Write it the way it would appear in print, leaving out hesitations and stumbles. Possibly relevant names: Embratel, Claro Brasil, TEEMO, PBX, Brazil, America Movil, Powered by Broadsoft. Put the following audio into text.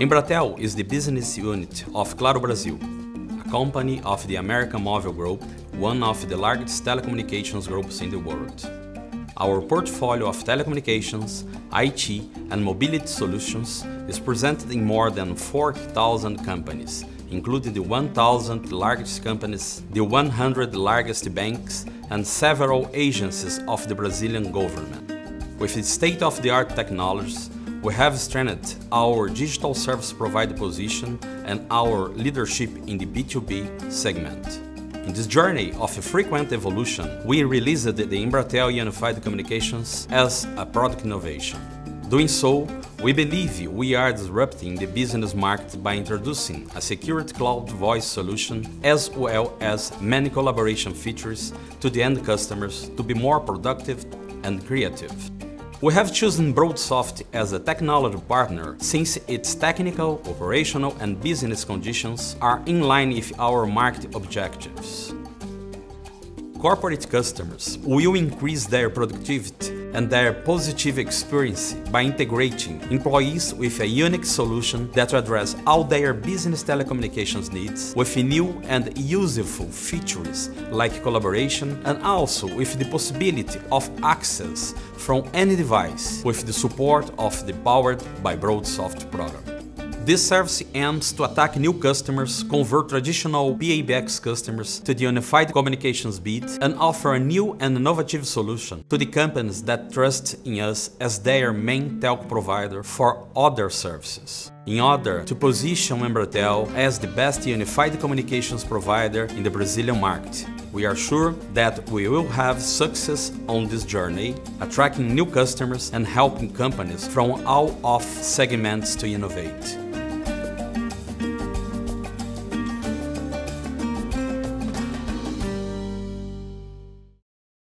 Embratel is the business unit of Claro Brasil, a company of the America Movil Group, one of the largest telecommunications groups in the world. Our portfolio of telecommunications, IT and mobility solutions is presented in more than 40,000 companies, including the 1,000 largest companies, the 100 largest banks and several agencies of the Brazilian government. With its state-of-the-art technologies, we have strengthened our digital service provider position and our leadership in the B2B segment. In this journey of frequent evolution, we released the Embratel Unified Communications as a product innovation. Doing so, we believe we are disrupting the business market by introducing a secured cloud voice solution as well as many collaboration features to the end customers to be more productive and creative. We have chosen Broadsoft as a technology partner since its technical, operational and business conditions are in line with our market objectives. Corporate customers will increase their productivity and their positive experience by integrating employees with a unique solution that addresses all their business telecommunications needs with new and useful features like collaboration and also with the possibility of access from any device with the support of the Powered by Broadsoft product. This service aims to attack new customers, convert traditional PBX customers to the unified communications bid, and offer a new and innovative solution to the companies that trust in us as their main telco provider for other services, in order to position Embratel as the best unified communications provider in the Brazilian market. We are sure that we will have success on this journey, attracting new customers and helping companies from all of segments to innovate.